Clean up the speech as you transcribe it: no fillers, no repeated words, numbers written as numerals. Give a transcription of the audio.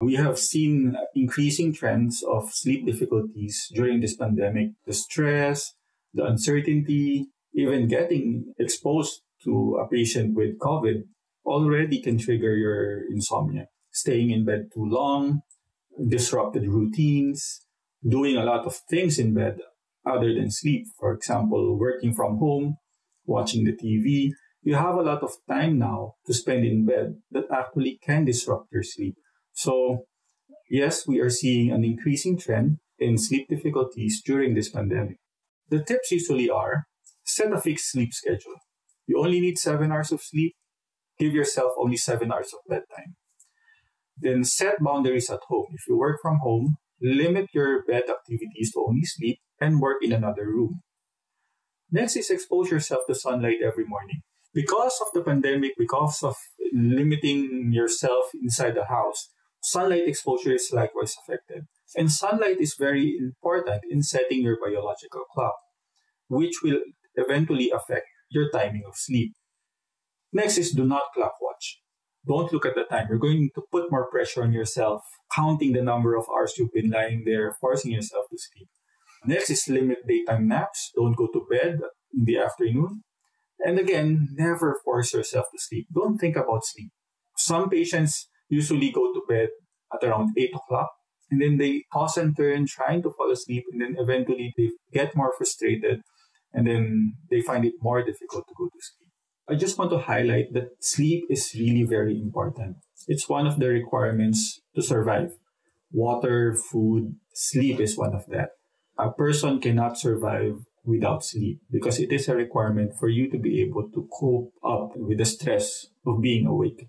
We have seen increasing trends of sleep difficulties during this pandemic. The stress, the uncertainty, even getting exposed to a patient with COVID already can trigger your insomnia. Staying in bed too long, disrupted routines, doing a lot of things in bed other than sleep. For example, working from home, watching the TV. You have a lot of time now to spend in bed that actually can disrupt your sleep. So, yes, we are seeing an increasing trend in sleep difficulties during this pandemic. The tips usually are, set a fixed sleep schedule. You only need 7 hours of sleep. Give yourself only 7 hours of bedtime. Then set boundaries at home. If you work from home, limit your bed activities to only sleep and work in another room. Next is expose yourself to sunlight every morning. Because of the pandemic, because of limiting yourself inside the house, sunlight exposure is likewise affected. And sunlight is very important in setting your biological clock, which will eventually affect your timing of sleep. Next is do not clock watch. Don't look at the time. You're going to put more pressure on yourself, counting the number of hours you've been lying there, forcing yourself to sleep. Next is limit daytime naps. Don't go to bed in the afternoon. And again, never force yourself to sleep. Don't think about sleep. Some patients usually go to bed at around 8 o'clock, and then they toss and turn trying to fall asleep, and then eventually they get more frustrated, and then they find it more difficult to go to sleep. I just want to highlight that sleep is really very important. It's one of the requirements to survive. Water, food, sleep is one of that. A person cannot survive without sleep because it is a requirement for you to be able to cope up with the stress of being awake.